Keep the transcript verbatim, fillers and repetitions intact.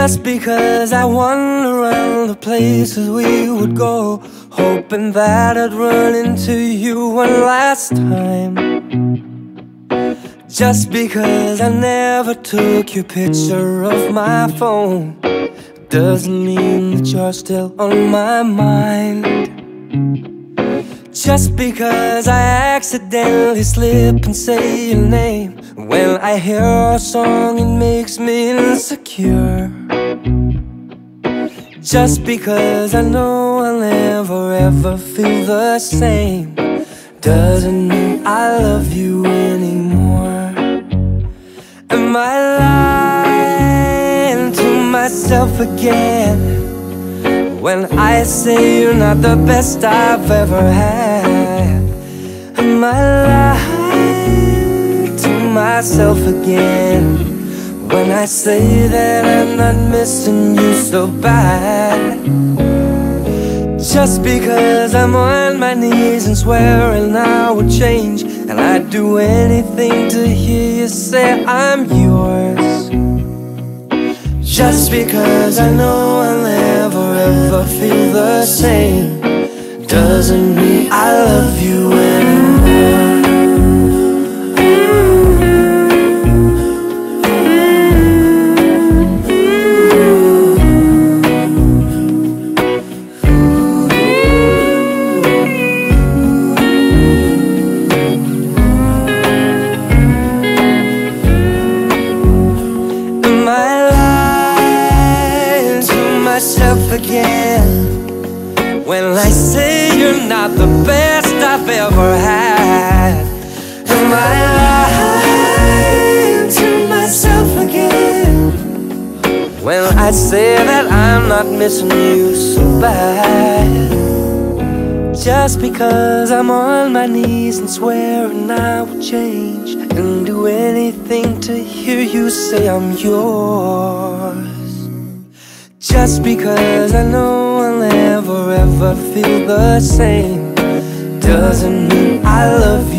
Just because I wander around the places we would go, hoping that I'd run into you one last time. Just because I never took your picture off my phone doesn't mean that you're still on my mind. Just because I accidentally slip and say your name, when I hear your song it makes me insecure. Just because I know I'll never ever feel the same doesn't mean I love you anymore. Am I lying to myself again when I say you're not the best I've ever had? Am I lying to myself again when I say that I'm not missing you so bad? Just because I'm on my knees and swearing I would change, and I'd do anything to hear you say I'm yours. Just because I know I'll never ever feel the same doesn't mean I love you anymore. Again, when I say you're not the best I've ever had, am I lying to myself again when I say that I'm not missing you so bad? Just because I'm on my knees and swearing I will change and do anything to hear you say I'm yours. Just because I know I'll never ever feel the same doesn't mean I love you.